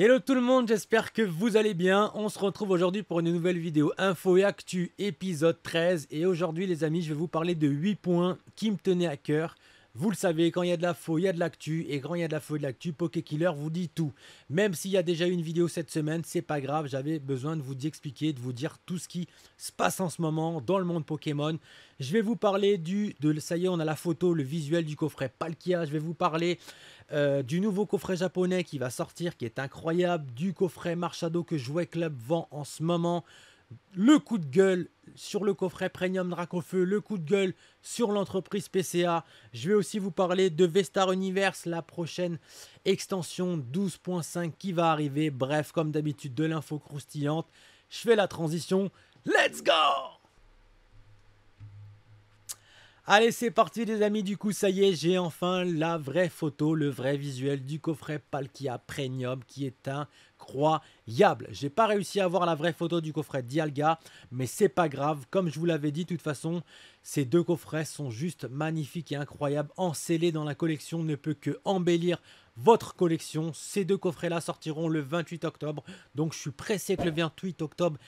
Hello tout le monde, j'espère que vous allez bien. On se retrouve aujourd'hui pour une nouvelle vidéo info et actu épisode 13. Et aujourd'hui les amis, je vais vous parler de 8 points qui me tenaient à cœur. Vous le savez, quand il y a de l'info, il y a de l'actu. Et quand il y a de l'info et de l'actu, Poké Killer vous dit tout. Même s'il y a déjà eu une vidéo cette semaine, c'est pas grave. J'avais besoin de vous expliquer, de vous dire tout ce qui se passe en ce moment dans le monde Pokémon. Je vais vous parler ça y est, on a la photo, le visuel du coffret Palkia. Je vais vous parler du nouveau coffret japonais qui va sortir, qui est incroyable. Du coffret Marshadow que Jouet Club vend en ce moment. Le coup de gueule sur le coffret Premium Dracaufeu, le coup de gueule sur l'entreprise PCA. Je vais aussi vous parler de VSTAR Universe, la prochaine extension 12.5 qui va arriver. Bref, comme d'habitude, de l'info croustillante. Je fais la transition. Let's go! Allez, c'est parti les amis. Du coup, ça y est, j'ai enfin la vraie photo, le vrai visuel du coffret Palkia Premium qui est incroyable. J'ai pas réussi à avoir la vraie photo du coffret Dialga, mais c'est pas grave. Comme je vous l'avais dit, de toute façon, ces deux coffrets sont juste magnifiques et incroyables. Ensellés dans la collection, ne peut que embellir votre collection. Ces deux coffrets-là sortiront le 28 octobre. Donc, je suis pressé que le 28 octobre...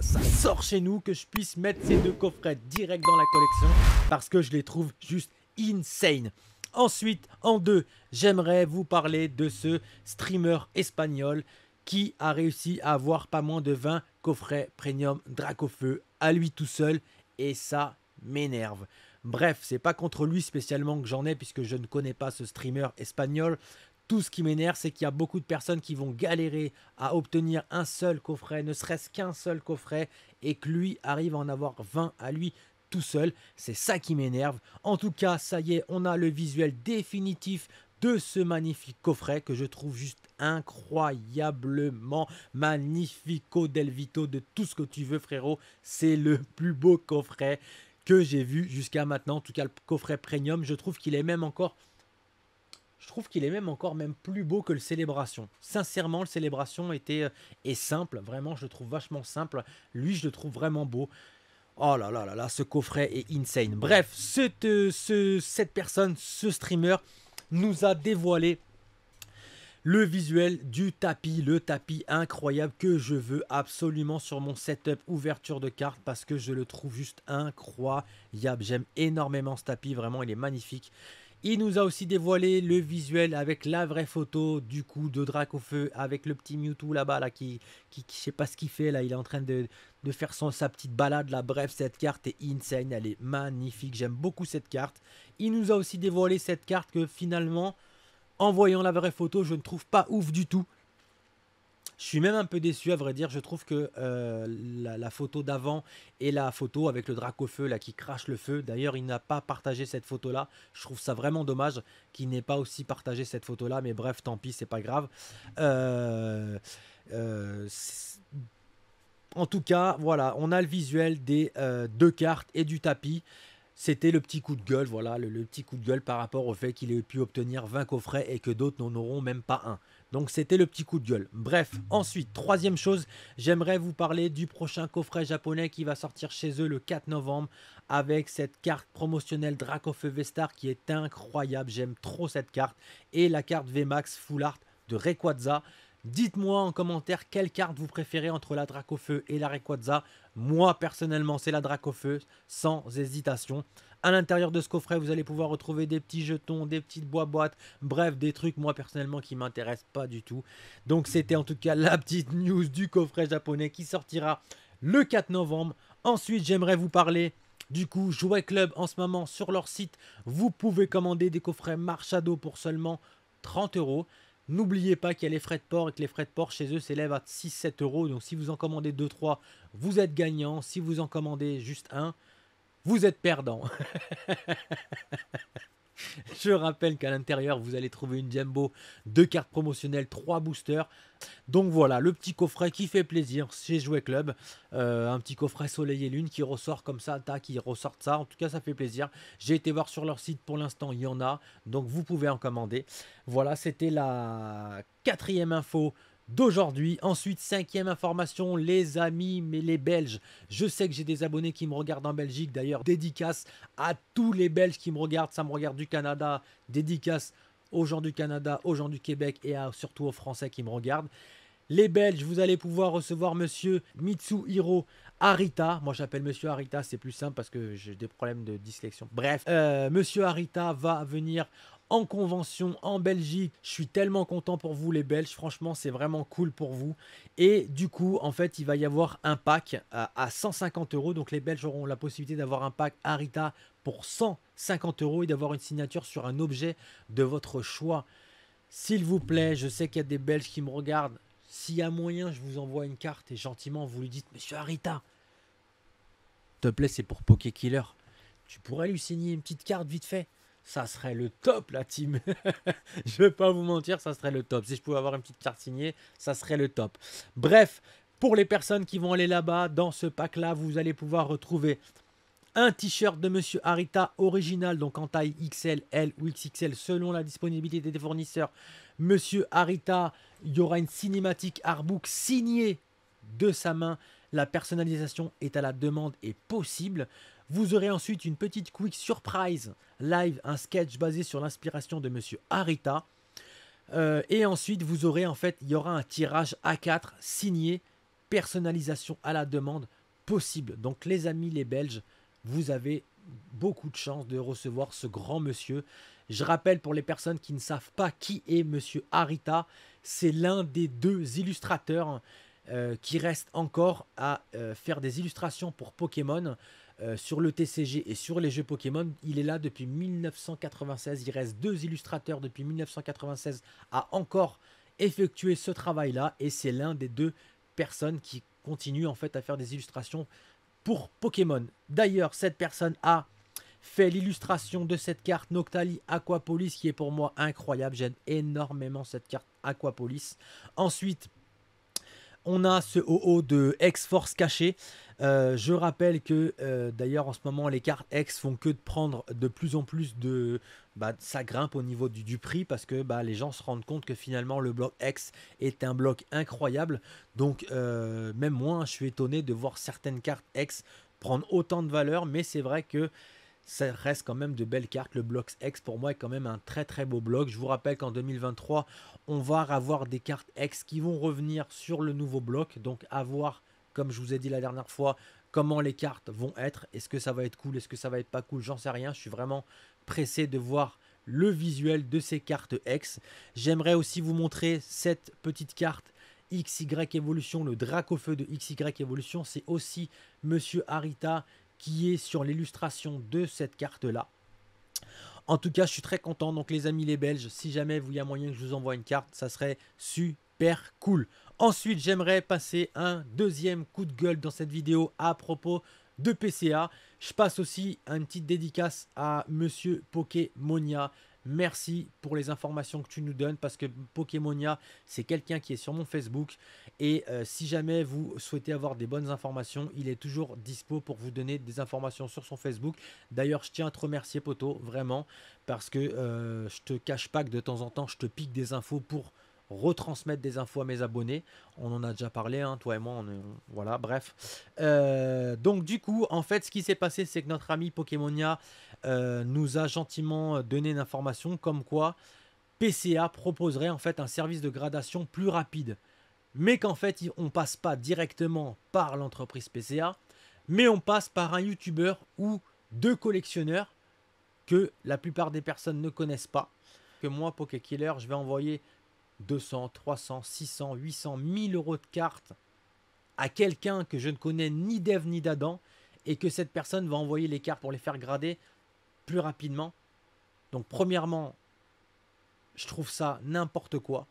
ça sort chez nous, que je puisse mettre ces deux coffrets direct dans la collection parce que je les trouve juste insane. Ensuite, en deux, j'aimerais vous parler de ce streamer espagnol qui a réussi à avoir pas moins de 20 coffrets Premium Dracaufeu à lui tout seul et ça m'énerve. Bref, c'est pas contre lui spécialement que j'en ai puisque je ne connais pas ce streamer espagnol. Tout ce qui m'énerve, c'est qu'il y a beaucoup de personnes qui vont galérer à obtenir un seul coffret, ne serait-ce qu'un seul coffret, et que lui arrive à en avoir 20 à lui tout seul. C'est ça qui m'énerve. En tout cas, ça y est, on a le visuel définitif de ce magnifique coffret que je trouve juste incroyablement magnifico del Vito, de tout ce que tu veux frérot. C'est le plus beau coffret que j'ai vu jusqu'à maintenant. En tout cas, le coffret Premium, je trouve qu'il est même encore... même plus beau que le Célébration. Sincèrement, le Célébration est simple. Vraiment, je le trouve vachement simple. Lui, je le trouve vraiment beau. Oh là là là là, ce coffret est insane. Bref, cette personne, ce streamer, nous a dévoilé le visuel du tapis. Le tapis incroyable que je veux absolument sur mon setup ouverture de carte parce que je le trouve juste incroyable. J'aime énormément ce tapis. Vraiment, il est magnifique. Il nous a aussi dévoilé le visuel avec la vraie photo du coup de Dracaufeu avec le petit Mewtwo là-bas là, qui je sais pas ce qu'il fait là, il est en train de faire sa petite balade là. Bref, cette carte est insane, elle est magnifique, j'aime beaucoup cette carte. Il nous a aussi dévoilé cette carte que finalement, en voyant la vraie photo, je ne trouve pas ouf du tout. Je suis même un peu déçu à vrai dire, je trouve que la photo d'avant et la photo avec le Dracaufeu là qui crache le feu, d'ailleurs il n'a pas partagé cette photo là, je trouve ça vraiment dommage qu'il n'ait pas aussi partagé cette photo là, mais bref tant pis c'est pas grave. En tout cas voilà, on a le visuel des deux cartes et du tapis. C'était le petit coup de gueule, voilà, le petit coup de gueule par rapport au fait qu'il ait pu obtenir 20 coffrets et que d'autres n'en auront même pas un. Donc c'était le petit coup de gueule. Bref, ensuite, troisième chose, j'aimerais vous parler du prochain coffret japonais qui va sortir chez eux le 4 novembre avec cette carte promotionnelle Dracaufeu VSTAR qui est incroyable. J'aime trop cette carte et la carte VMAX Full Art de Rekwadza. Dites-moi en commentaire quelle carte vous préférez entre la Dracaufeu et la Rayquaza. Moi, personnellement, c'est la Dracaufeu, sans hésitation. À l'intérieur de ce coffret, vous allez pouvoir retrouver des petits jetons, des petites boîtes, bref, des trucs, moi, personnellement, qui ne m'intéressent pas du tout. Donc, c'était en tout cas la petite news du coffret japonais qui sortira le 4 novembre. Ensuite, j'aimerais vous parler... du coup, Jouet Club, en ce moment, sur leur site, vous pouvez commander des coffrets Marshadow pour seulement 30 €. N'oubliez pas qu'il y a les frais de port et que les frais de port chez eux s'élèvent à 6-7 €. Donc si vous en commandez 2-3, vous êtes gagnant. Si vous en commandez juste un, vous êtes perdant. Je rappelle qu'à l'intérieur, vous allez trouver une Jumbo, 2 cartes promotionnelles, 3 boosters. Donc voilà, le petit coffret qui fait plaisir chez Jouet Club. Un petit coffret Soleil et Lune qui ressort comme ça, qui ressort ça. En tout cas, ça fait plaisir. J'ai été voir sur leur site, pour l'instant, il y en a. Donc vous pouvez en commander. Voilà, c'était la quatrième info d'aujourd'hui. Ensuite, cinquième information, les amis, mais les Belges. Je sais que j'ai des abonnés qui me regardent en Belgique. D'ailleurs, dédicace à tous les Belges qui me regardent. Ça me regarde du Canada. Dédicace aux gens du Canada, aux gens du Québec et surtout aux Français qui me regardent. Les Belges, vous allez pouvoir recevoir monsieur Mitsuhiro Arita. Moi, j'appelle monsieur Arita, c'est plus simple parce que j'ai des problèmes de dyslexion. Bref, monsieur Arita va venir en convention en Belgique. Je suis tellement content pour vous, les Belges. Franchement, c'est vraiment cool pour vous. Et du coup, en fait, il va y avoir un pack à 150 €. Donc, les Belges auront la possibilité d'avoir un pack Arita pour 150 € et d'avoir une signature sur un objet de votre choix. S'il vous plaît, je sais qu'il y a des Belges qui me regardent. S'il y a moyen, je vous envoie une carte et gentiment, vous lui dites « Monsieur Arita, s'il te plaît, c'est pour Poké Killer. Tu pourrais lui signer une petite carte vite fait. Ça serait le top, la team. Je vais pas vous mentir, ça serait le top. Si je pouvais avoir une petite carte signée, ça serait le top. Bref, pour les personnes qui vont aller là-bas, dans ce pack-là, vous allez pouvoir retrouver un t-shirt de Monsieur Arita original, donc en taille XL, L ou XXL, selon la disponibilité des fournisseurs. Monsieur Arita, il y aura une cinématique artbook signée de sa main. La personnalisation est à la demande et possible. Vous aurez ensuite une petite quick surprise live, un sketch basé sur l'inspiration de Monsieur Arita. Et ensuite, vous aurez en fait, il y aura un tirage A4 signé, personnalisation à la demande possible. Donc les amis, les Belges, vous avez beaucoup de chance de recevoir ce grand monsieur. Je rappelle pour les personnes qui ne savent pas qui est Monsieur Arita, c'est l'un des deux illustrateurs qui reste encore à faire des illustrations pour Pokémon sur le TCG et sur les jeux Pokémon. Il est là depuis 1996, il reste deux illustrateurs depuis 1996 à encore effectuer ce travail-là et c'est l'un des deux personnes qui continue en fait à faire des illustrations pour Pokémon. D'ailleurs, cette personne a fait l'illustration de cette carte Noctali Aquapolis qui est pour moi incroyable. J'aime énormément cette carte Aquapolis. Ensuite, on a ce OO de X-Force caché. Je rappelle que d'ailleurs en ce moment les cartes X font que de prendre de plus en plus de... ça grimpe au niveau du prix parce que les gens se rendent compte que finalement le bloc X est un bloc incroyable. Donc même moi je suis étonné de voir certaines cartes X prendre autant de valeur, mais c'est vrai que ça reste quand même de belles cartes. Le bloc X pour moi est quand même un très très beau bloc. Je vous rappelle qu'en 2023, on va avoir des cartes X qui vont revenir sur le nouveau bloc. Donc à voir, comme je vous ai dit la dernière fois, comment les cartes vont être. Est-ce que ça va être cool? Est-ce que ça va être pas cool? J'en sais rien. Je suis vraiment pressé de voir le visuel de ces cartes X. J'aimerais aussi vous montrer cette petite carte XY Evolution, le Dracaufeu de XY Evolution. C'est aussi Monsieur Arita qui est sur l'illustration de cette carte-là. En tout cas, je suis très content. Donc les amis les Belges, si jamais il y a moyen que je vous envoie une carte, ça serait super cool. Ensuite, j'aimerais passer un deuxième coup de gueule dans cette vidéo à propos de PCA. Je passe aussi une petite dédicace à Monsieur Pokémonia. Merci pour les informations que tu nous donnes parce que Pokémonia, c'est quelqu'un qui est sur mon Facebook et si jamais vous souhaitez avoir des bonnes informations, il est toujours dispo pour vous donner des informations sur son Facebook. D'ailleurs, je tiens à te remercier poteau, vraiment, parce que je te cache pas que de temps en temps, je te pique des infos pour retransmettre des infos à mes abonnés. On en a déjà parlé, hein, toi et moi, voilà, bref. Donc du coup, en fait, ce qui s'est passé, c'est que notre ami Pokémonia nous a gentiment donné une information comme quoi PCA proposerait en fait un service de gradation plus rapide. Mais qu'en fait, on passe pas directement par l'entreprise PCA, mais on passe par un YouTuber ou deux collectionneurs que la plupart des personnes ne connaissent pas. Que moi, Poké Killer, je vais envoyer 200, 300, 600, 800, 1000 € de cartes à quelqu'un que je ne connais ni d'Ève ni d'Adam et que cette personne va envoyer les cartes pour les faire grader plus rapidement. Donc premièrement, je trouve ça n'importe quoi.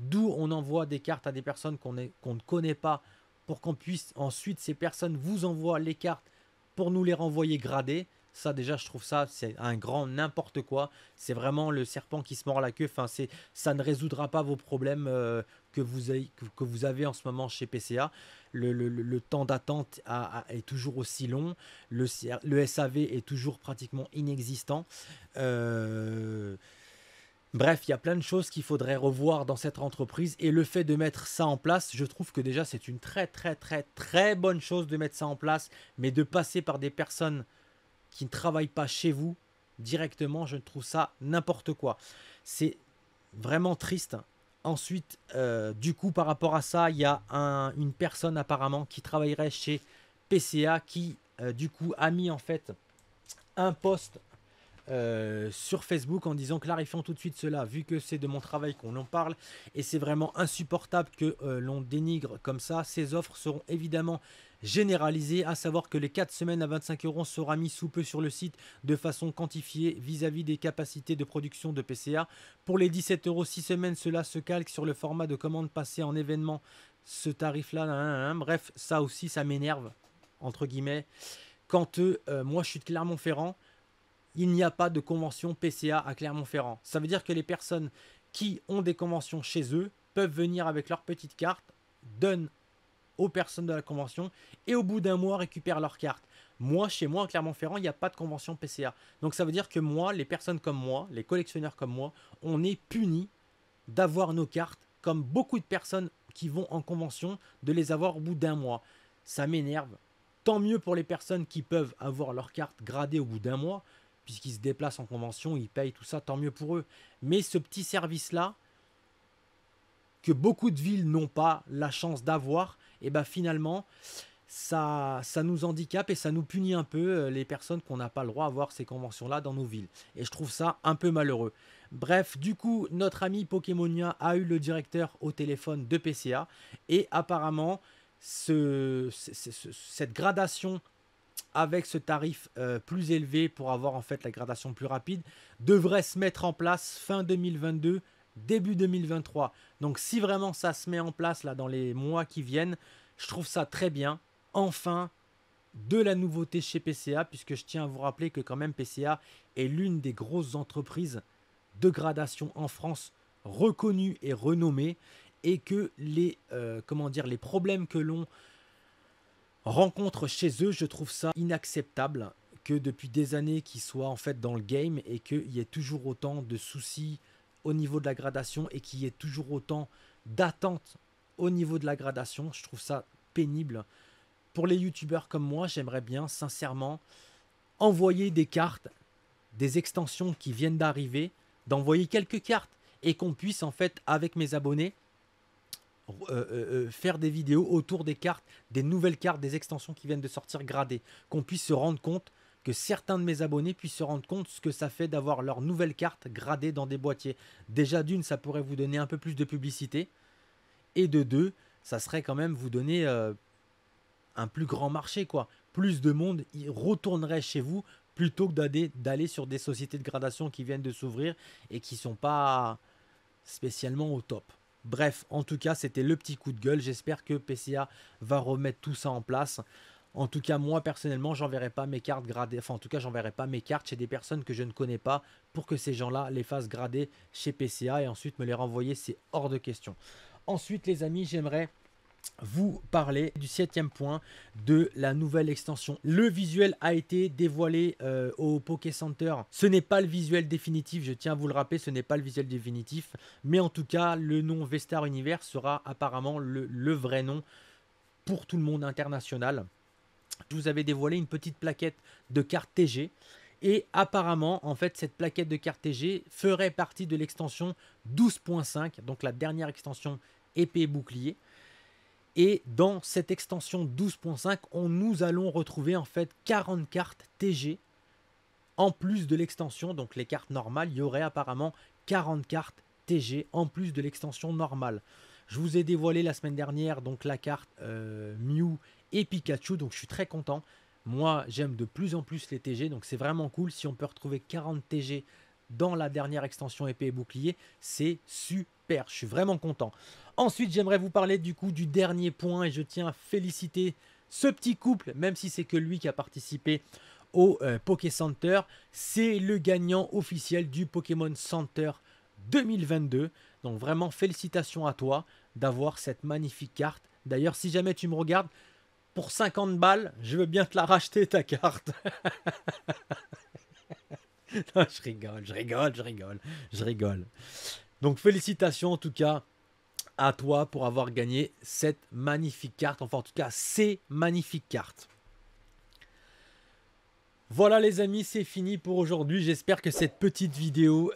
D'où on envoie des cartes à des personnes qu'on ne connaît pas pour qu'on puisse ensuite, ces personnes vous envoient les cartes pour nous les renvoyer gradées. Ça déjà je trouve ça c'est un grand n'importe quoi, c'est vraiment le serpent qui se mord la queue, enfin, ça ne résoudra pas vos problèmes que vous avez en ce moment chez PCA, le temps d'attente est toujours aussi long, le SAV est toujours pratiquement inexistant, bref, il y a plein de choses qu'il faudrait revoir dans cette entreprise et le fait de mettre ça en place, je trouve que déjà c'est une très très très très bonne chose de mettre ça en place, mais de passer par des personnes qui ne travaillent pas chez vous directement, je trouve ça n'importe quoi. C'est Vraiment triste. Ensuite, du coup, par rapport à ça, il y a une personne apparemment qui travaillerait chez PCA qui, du coup, a mis en fait un post sur Facebook en disant « Clarifions tout de suite cela, vu que c'est de mon travail qu'on en parle et c'est vraiment insupportable que l'on dénigre comme ça. Ces offres seront évidemment généralisées, à savoir que les 4 semaines à 25 € sera mis sous peu sur le site de façon quantifiée vis-à-vis des capacités de production de PCA. Pour les 17 € 6 semaines, cela se calque sur le format de commande passée en événement. Ce tarif-là, bref, ça aussi, ça m'énerve, entre guillemets. Quand moi, je suis de Clermont-Ferrand, il n'y a pas de convention PCA à Clermont-Ferrand. Ça veut dire que les personnes qui ont des conventions chez eux peuvent venir avec leur petite carte, donnent aux personnes de la convention et au bout d'un mois récupèrent leur carte. Moi, chez moi, à Clermont-Ferrand, il n'y a pas de convention PCA. Donc ça veut dire que moi, les personnes comme moi, les collectionneurs comme moi, on est punis d'avoir nos cartes comme beaucoup de personnes qui vont en convention, de les avoir au bout d'un mois. Ça m'énerve. Tant mieux pour les personnes qui peuvent avoir leur carte gradée au bout d'un mois, puisqu'ils se déplacent en convention, ils payent tout ça, tant mieux pour eux. Mais ce petit service-là, que beaucoup de villes n'ont pas la chance d'avoir, et ben finalement, ça nous handicape et ça nous punit un peu les personnes qu'on n'a pas le droit à avoir ces conventions-là dans nos villes. Et je trouve ça un peu malheureux. Bref, du coup, notre ami Pokémonia a eu le directeur au téléphone de PCA, et apparemment, cette gradation avec ce tarif plus élevé pour avoir en fait la gradation plus rapide, devrait se mettre en place fin 2022, début 2023. Donc si vraiment ça se met en place là dans les mois qui viennent, je trouve ça très bien. Enfin, de la nouveauté chez PCA, puisque je tiens à vous rappeler que quand même PCA est l'une des grosses entreprises de gradation en France reconnues et renommées, et que les problèmes que l'on rencontre chez eux, je trouve ça inacceptable que depuis des années qu'ils soient en fait dans le game et qu'il y ait toujours autant de soucis au niveau de la gradation et qu'il y ait toujours autant d'attentes au niveau de la gradation. Je trouve ça pénible. Pour les youtubeurs comme moi, j'aimerais bien sincèrement envoyer des cartes, des extensions qui viennent d'arriver, d'envoyer quelques cartes et qu'on puisse en fait avec mes abonnés faire des vidéos autour des cartes, des nouvelles cartes, des extensions qui viennent de sortir gradées, qu'on puisse se rendre compte, que certains de mes abonnés puissent se rendre compte ce que ça fait d'avoir leurs nouvelles cartes gradées dans des boîtiers. Déjà d'une, ça pourrait vous donner un peu plus de publicité, et de deux, ça serait quand même vous donner un plus grand marché, quoi. Plus de monde y retournerait chez vous plutôt que d'aller sur des sociétés de gradation qui viennent de s'ouvrir et qui sont pas spécialement au top. Bref, en tout cas, c'était le petit coup de gueule. J'espère que PCA va remettre tout ça en place. En tout cas, moi, personnellement, j'enverrai pas mes cartes gradées. Enfin, en tout cas, j'enverrai pas mes cartes chez des personnes que je ne connais pas pour que ces gens-là les fassent grader chez PCA et ensuite me les renvoyer. C'est hors de question. Ensuite, les amis, j'aimerais vous parler du 7e point de la nouvelle extension. Le visuel a été dévoilé au Poké Center. Ce n'est pas le visuel définitif, je tiens à vous le rappeler, ce n'est pas le visuel définitif, mais en tout cas le nom VSTAR Universe sera apparemment le vrai nom pour tout le monde international. Je vous avais dévoilé une petite plaquette de carte TG et apparemment en fait cette plaquette de carte TG ferait partie de l'extension 12.5, donc la dernière extension épée et bouclier. Et dans cette extension 12.5, nous allons retrouver en fait 40 cartes TG. En plus de l'extension, donc les cartes normales, il y aurait apparemment 40 cartes TG en plus de l'extension normale. Je vous ai dévoilé la semaine dernière donc la carte Mew et Pikachu, donc je suis très content. Moi, j'aime de plus en plus les TG, donc c'est vraiment cool. Si on peut retrouver 40 TG dans la dernière extension épée et bouclier, c'est super, je suis vraiment content. Ensuite, j'aimerais vous parler du coup du dernier point et je tiens à féliciter ce petit couple, même si c'est que lui qui a participé au Poké Center. C'est le gagnant officiel du Pokémon Center 2022. Donc vraiment, félicitations à toi d'avoir cette magnifique carte. D'ailleurs, si jamais tu me regardes, pour 50 balles, je veux bien te la racheter ta carte. Non, je rigole. Donc félicitations en tout cas à toi pour avoir gagné cette magnifique carte, enfin en tout cas ces magnifiques cartes. Voilà les amis, c'est fini pour aujourd'hui. J'espère que cette petite vidéo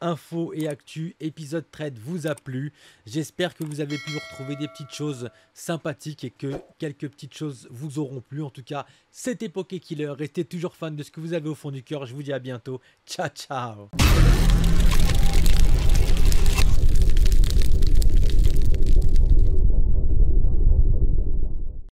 info et actu épisode trade vous a plu. J'espère que vous avez pu retrouver des petites choses sympathiques et que quelques petites choses vous auront plu. En tout cas, c'était Poké Killer. Restez toujours fan de ce que vous avez au fond du cœur. Je vous dis à bientôt. Ciao, ciao.